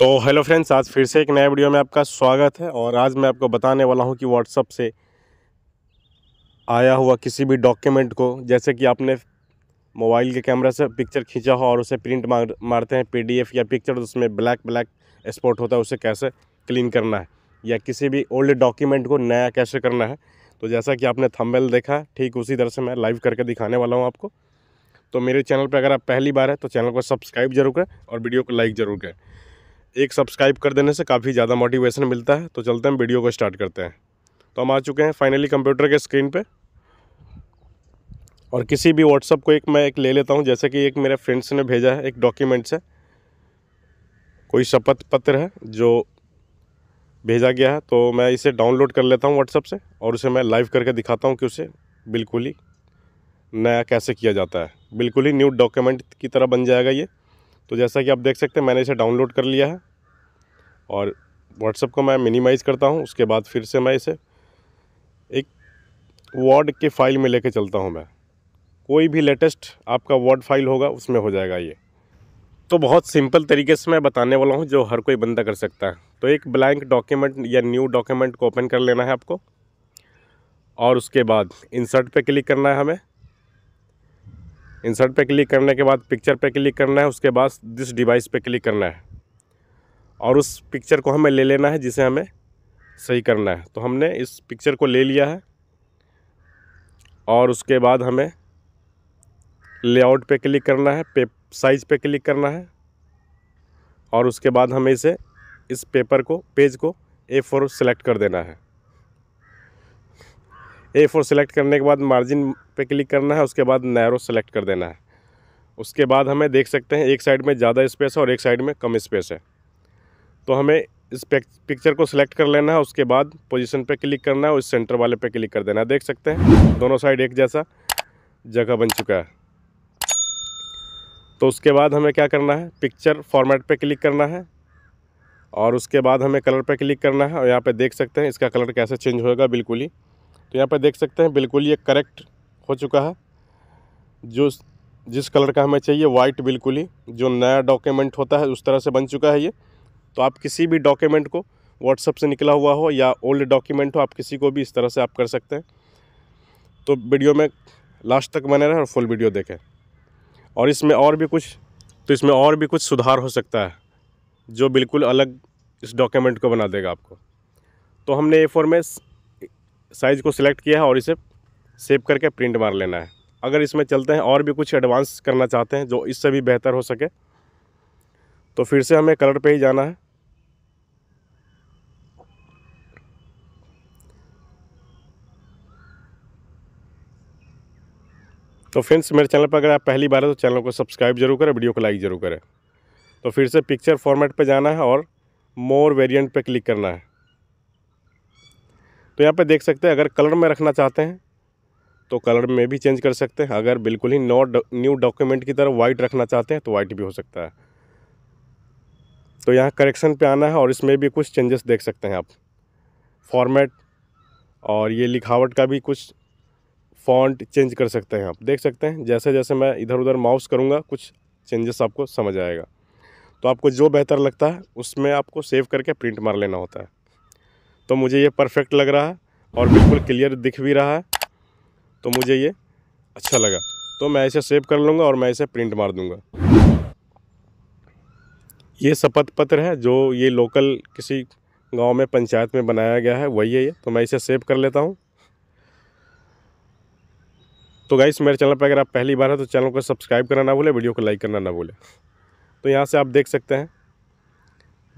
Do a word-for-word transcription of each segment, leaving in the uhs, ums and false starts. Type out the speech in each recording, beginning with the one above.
तो hello friends, आज फिर से एक नया वीडियो में आपका स्वागत है। और आज मैं आपको बताने वाला हूं कि व्हाट्सअप से आया हुआ किसी भी डॉक्यूमेंट को, जैसे कि आपने मोबाइल के कैमरा से पिक्चर खींचा हो और उसे प्रिंट मार, मारते हैं पीडीएफ या पिक्चर, तो उसमें ब्लैक ब्लैक स्पॉट होता है, उसे कैसे क्लीन करना है या किसी भी ओल्ड डॉक्यूमेंट को नया कैसे करना है। तो जैसा कि आपने थंबनेल देखा, ठीक उसी तरह से मैं लाइव करके दिखाने वाला हूँ आपको। तो मेरे चैनल पर अगर आप पहली बार है तो चैनल को सब्सक्राइब जरूर करें और वीडियो को लाइक ज़रूर करें। एक सब्सक्राइब कर देने से काफ़ी ज़्यादा मोटिवेशन मिलता है। तो चलते हैं, वीडियो को स्टार्ट करते हैं। तो हम आ चुके हैं फाइनली कंप्यूटर के स्क्रीन पे। और किसी भी व्हाट्सअप को एक मैं एक ले लेता हूं, जैसे कि एक मेरे फ्रेंड्स ने भेजा है एक डॉक्यूमेंट से, कोई शपथ पत्र है जो भेजा गया है। तो मैं इसे डाउनलोड कर लेता हूँ व्हाट्सअप से और उसे मैं लाइव करके दिखाता हूँ कि उसे बिल्कुल ही नया कैसे किया जाता है। बिल्कुल ही न्यू डॉक्यूमेंट की तरह बन जाएगा ये। तो जैसा कि आप देख सकते हैं, मैंने इसे डाउनलोड कर लिया है और व्हाट्सएप को मैं मिनिमाइज़ करता हूं। उसके बाद फिर से मैं इसे एक वर्ड के फाइल में लेके चलता हूं। मैं कोई भी लेटेस्ट आपका वर्ड फाइल होगा उसमें हो जाएगा ये। तो बहुत सिंपल तरीके से मैं बताने वाला हूं जो हर कोई बंदा कर सकता है। तो एक ब्लैंक डॉक्यूमेंट या न्यू डॉक्यूमेंट को ओपन कर लेना है आपको और उसके बाद इंसर्ट पर क्लिक करना है हमें। इंसर्ट पे क्लिक करने के बाद पिक्चर पे क्लिक करना है, उसके बाद दिस डिवाइस पे क्लिक करना है और उस पिक्चर को हमें ले लेना है जिसे हमें सही करना है। तो हमने इस पिक्चर को ले लिया है और उसके बाद हमें लेआउट पे क्लिक करना है, पे साइज पे क्लिक करना है और उसके बाद हमें इसे इस पेपर को पेज को ए फोर सेलेक्ट कर देना है। ए फोर सेलेक्ट करने के बाद मार्जिन पे क्लिक करना है, उसके बाद नैरो सेलेक्ट कर देना है। उसके बाद हमें देख सकते हैं एक साइड में ज़्यादा स्पेस है और एक साइड में कम स्पेस है। तो हमें इस पिक्चर को सिलेक्ट कर लेना है, उसके बाद पोजीशन पे क्लिक करना है और इस सेंटर वाले पे क्लिक कर देना है। देख सकते हैं दोनों साइड एक जैसा जगह बन चुका है। तो उसके बाद हमें क्या करना है, पिक्चर फॉर्मेट पर क्लिक करना है और उसके बाद हमें कलर पर क्लिक करना है। और यहाँ पर देख सकते हैं इसका कलर कैसे चेंज होगा बिल्कुल ही। तो यहाँ पर देख सकते हैं बिल्कुल ये करेक्ट हो चुका है, जो जिस कलर का हमें चाहिए वाइट, बिल्कुल ही जो नया डॉक्यूमेंट होता है उस तरह से बन चुका है ये। तो आप किसी भी डॉक्यूमेंट को व्हाट्सएप से निकला हुआ हो या ओल्ड डॉक्यूमेंट हो, आप किसी को भी इस तरह से आप कर सकते हैं। तो वीडियो में लास्ट तक बने रहें और फुल वीडियो देखें। और इसमें और भी कुछ तो इसमें और भी कुछ सुधार हो सकता है जो बिल्कुल अलग इस डॉक्यूमेंट को बना देगा आपको। तो हमने ए फोर में साइज़ को सिलेक्ट किया है और इसे सेव करके प्रिंट मार लेना है। अगर इसमें चलते हैं और भी कुछ एडवांस करना चाहते हैं जो इससे भी बेहतर हो सके, तो फिर से हमें कलर पे ही जाना है। तो फ्रेंड्स, मेरे चैनल पर अगर आप पहली बार है तो चैनल को सब्सक्राइब जरूर करें, वीडियो को लाइक ज़रूर करें। तो फिर से पिक्चर फॉर्मेट पे जाना है और मोर वेरिएंट पे क्लिक करना है। तो यहाँ पे देख सकते हैं अगर कलर में रखना चाहते हैं तो कलर में भी चेंज कर सकते हैं। अगर बिल्कुल ही नो न्यू डॉक्यूमेंट की तरह वाइट रखना चाहते हैं तो वाइट भी हो सकता है। तो यहाँ करेक्शन पे आना है और इसमें भी कुछ चेंजेस देख सकते हैं आप। फॉर्मेट और ये लिखावट का भी कुछ फॉन्ट चेंज कर सकते हैं आप। देख सकते हैं जैसे जैसे मैं इधर उधर माउस करूँगा कुछ चेंजेस आपको समझ आएगा। तो आपको जो बेहतर लगता है उसमें आपको सेव करके प्रिंट मार लेना होता है। तो मुझे ये परफेक्ट लग रहा है और बिल्कुल क्लियर दिख भी रहा है, तो मुझे ये अच्छा लगा। तो मैं इसे सेव कर लूँगा और मैं इसे प्रिंट मार दूँगा। ये शपथ पत्र है जो ये लोकल किसी गांव में पंचायत में बनाया गया है, वही है ये। तो मैं इसे सेव कर लेता हूँ। तो गाइस, मेरे चैनल पर अगर आप पहली बार है तो चैनल को सब्सक्राइब करना ना भूलें, वीडियो को लाइक करना ना भूलें। तो यहाँ से आप देख सकते हैं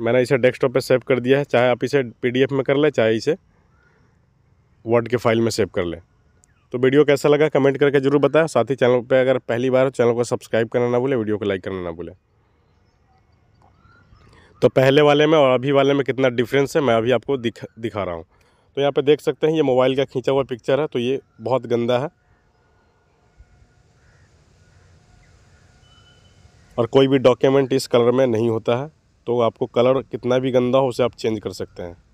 मैंने इसे डेस्कटॉप पे सेव कर दिया है। चाहे आप इसे पीडीएफ में कर लें, चाहे इसे वर्ड के फाइल में सेव कर लें। तो वीडियो कैसा लगा कमेंट करके जरूर बताएं। साथ ही चैनल पे अगर पहली बार हो चैनल को सब्सक्राइब करना ना भूलें, वीडियो को लाइक करना ना भूलें। तो पहले वाले में और अभी वाले में कितना डिफरेंस है मैं अभी आपको दिख दिखा रहा हूँ। तो यहाँ पर देख सकते हैं ये मोबाइल का खींचा हुआ पिक्चर है, तो ये बहुत गंदा है। और कोई भी डॉक्यूमेंट इस कलर में नहीं होता है, तो आपको कलर कितना भी गंदा हो उसे आप चेंज कर सकते हैं।